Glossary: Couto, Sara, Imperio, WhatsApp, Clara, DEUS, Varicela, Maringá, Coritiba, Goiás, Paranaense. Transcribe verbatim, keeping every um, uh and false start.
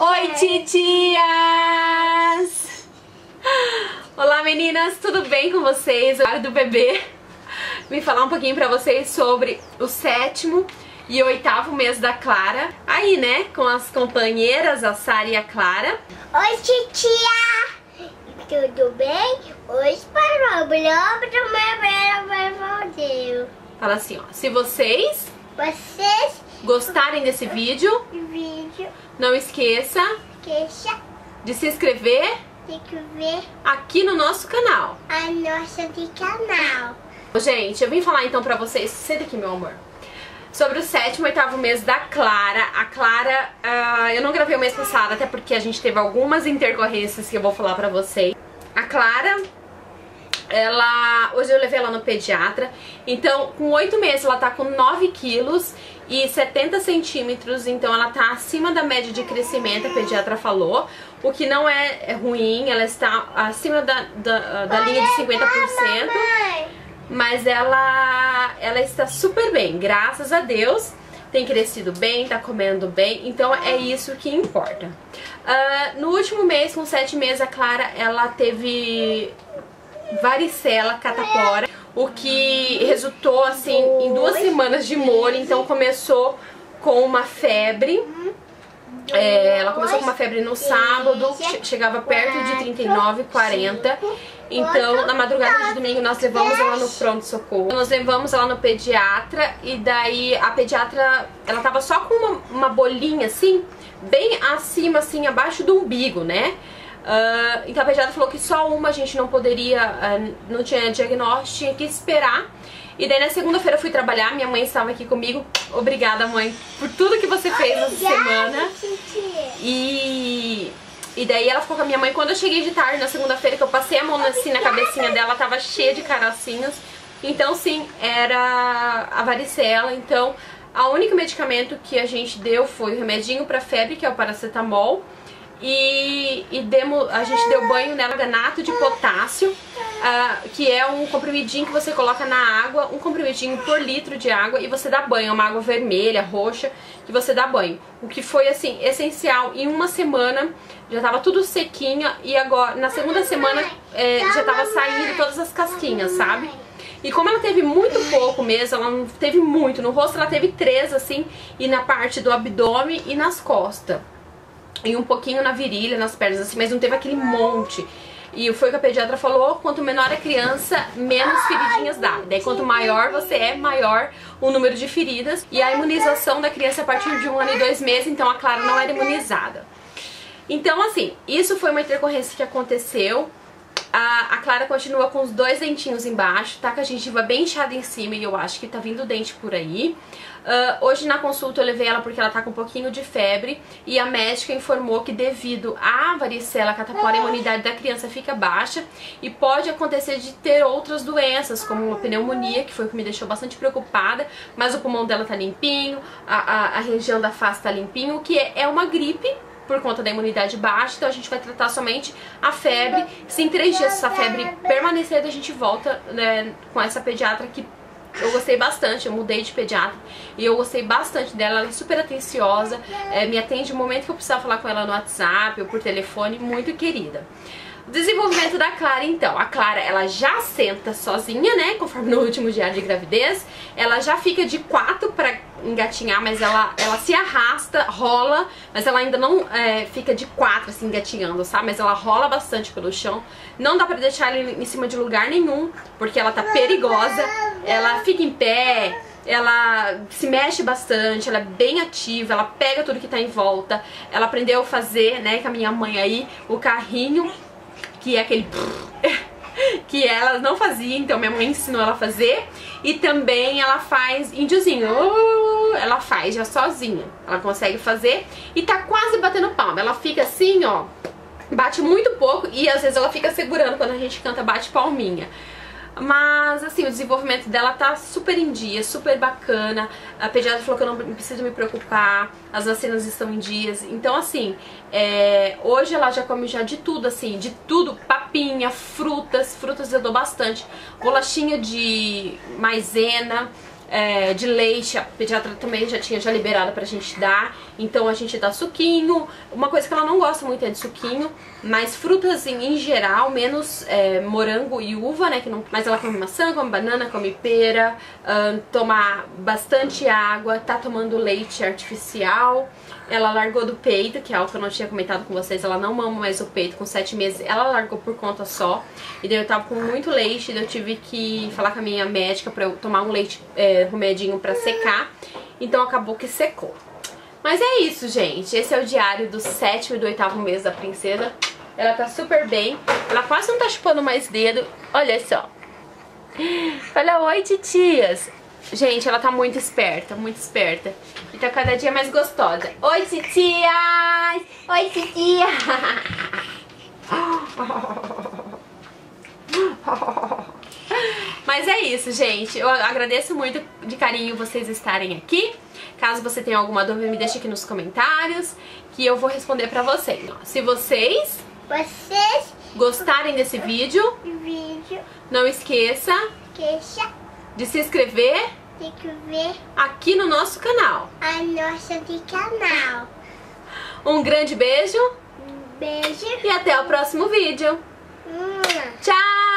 Oi, titias! Olá, meninas, tudo bem com vocês? Hora do bebê me falar um pouquinho pra vocês sobre o sétimo e oitavo mês da Clara. Aí, né, com as companheiras, a Sara e a Clara. Oi, titia! Tudo bem? Hoje para o blog do meu bebê. Fala assim, ó, se vocês... Vocês... gostarem desse vídeo, vídeo. não esqueça, esqueça de se inscrever, se inscrever aqui no nosso canal. A nossa de canal. Gente, eu vim falar então pra vocês, senta aqui meu amor, sobre o sétimo e oitavo mês da Clara. A Clara, uh, eu não gravei o mês passado, até porque a gente teve algumas intercorrências que eu vou falar pra vocês. A Clara... Ela, hoje eu levei ela no pediatra. Então, com oito meses ela tá com nove quilos e setenta centímetros. Então ela tá acima da média de crescimento, a pediatra falou. O que não é ruim, ela está acima da, da, da linha de cinquenta por cento. Mas ela, ela está super bem, graças a Deus. Tem crescido bem, tá comendo bem. Então é isso que importa. uh, No último mês, com sete meses, a Clara, ela teve... varicela, catapora, o que resultou assim em duas semanas de molho. Então começou com uma febre, é, ela começou com uma febre no sábado, chegava perto de trinta e nove, quarenta. Então na madrugada de domingo nós levamos ela no pronto-socorro, nós levamos ela no pediatra, e daí a pediatra, ela tava só com uma, uma bolinha assim, bem acima assim, abaixo do umbigo, né? Uh, então a pediatra falou que só uma a gente não poderia, uh, não tinha diagnóstico, tinha que esperar. E daí na segunda-feira eu fui trabalhar, minha mãe estava aqui comigo. Obrigada, mãe, por tudo que você fez essa semana. E, e daí ela ficou com a minha mãe. Quando eu cheguei de tarde, na segunda-feira, que eu passei a mão assim na cabecinha dela, tava cheia de carocinhos. Então sim, era a varicela. Então o único medicamento que a gente deu foi o remedinho para febre, que é o paracetamol. E, e demo, a gente deu banho nela, ganato de potássio, uh, que é um comprimidinho que você coloca na água, um comprimidinho por litro de água, e você dá banho, uma água vermelha, roxa, que você dá banho. O que foi, assim, essencial. Em uma semana já tava tudo sequinha, e agora, na segunda semana, é, já tava saindo todas as casquinhas, sabe? E como ela teve muito pouco mesmo, ela não teve muito, no rosto ela teve três, assim, e na parte do abdômen e nas costas. E um pouquinho na virilha, nas pernas, assim, mas não teve aquele monte. E foi o que a pediatra falou: quanto menor a criança, menos feridinhas dá. Daí quanto maior você é, maior o número de feridas. E a imunização da criança a partir de um ano e dois meses, então a Clara não era imunizada. Então assim, isso foi uma intercorrência que aconteceu. A, a Clara continua com os dois dentinhos embaixo, tá com a gengiva bem inchada em cima, e eu acho que tá vindo dente por aí. Uh, hoje na consulta eu levei ela porque ela tá com um pouquinho de febre, e a médica informou que devido à varicela catapora, a imunidade da criança fica baixa e pode acontecer de ter outras doenças, como uma pneumonia, que foi o que me deixou bastante preocupada, mas o pulmão dela tá limpinho, a, a, a região da face tá limpinho, o que é, é uma gripe, por conta da imunidade baixa. Então a gente vai tratar somente a febre. Se em três dias essa febre permanecer, a gente volta, né, com essa pediatra que eu gostei bastante. Eu mudei de pediatra e eu gostei bastante dela. Ela é super atenciosa, é, me atende no momento que eu precisar falar com ela no WhatsApp ou por telefone, muito querida. O desenvolvimento da Clara, então. A Clara, ela já senta sozinha, né, conforme no último diário de gravidez. Ela já fica de quatro pra engatinhar, mas ela, ela se arrasta, rola, mas ela ainda não é, fica de quatro, assim, engatinhando, sabe? Mas ela rola bastante pelo chão. Não dá pra deixar ela em cima de lugar nenhum, porque ela tá perigosa. Ela fica em pé... Ela se mexe bastante, ela é bem ativa, ela pega tudo que tá em volta. Ela aprendeu a fazer, né, com a minha mãe aí, o carrinho, que é aquele... que ela não fazia, então minha mãe ensinou ela a fazer. E também ela faz índiozinho, ela faz já sozinha, ela consegue fazer. E tá quase batendo palma, ela fica assim, ó, bate muito pouco, e às vezes ela fica segurando quando a gente canta, bate palminha. Mas assim, o desenvolvimento dela tá super em dia, super bacana. A pediatra falou que eu não preciso me preocupar, as vacinas estão em dias. Então assim, é... hoje ela já come já de tudo, assim, de tudo, papinha, frutas, frutas eu dou bastante, bolachinha de maisena, é, de leite, a pediatra também já tinha já liberado pra gente dar. Então a gente dá suquinho. Uma coisa que ela não gosta muito é de suquinho, mas frutas em, em geral, menos é, morango e uva, né? Que não, mas ela come maçã, come banana, come pera, hum, toma bastante água, tá tomando leite artificial. Ela largou do peito, que é algo que eu não tinha comentado com vocês. Ela não mama mais o peito com sete meses. Ela largou por conta só. E daí eu tava com muito leite. E daí eu tive que falar com a minha médica pra eu tomar um leite, é, remedinho pra secar. Então acabou que secou. Mas é isso, gente. Esse é o diário do sétimo e do oitavo mês da princesa. Ela tá super bem. Ela quase não tá chupando mais dedo. Olha só. Fala oi, titias. Gente, ela tá muito esperta, muito esperta. E tá cada dia mais gostosa. Oi, titias! Oi, titias! Mas é isso, gente. Eu agradeço muito de carinho vocês estarem aqui. Caso você tenha alguma dúvida, me deixa aqui nos comentários, que eu vou responder pra vocês. Se vocês... Vocês... gostarem desse vídeo... vídeo. Não esqueça... Esqueça... de se inscrever... aqui no nosso canal. A nossa de canal. Um grande beijo. Um beijo. E até o próximo vídeo. Hum. Tchau.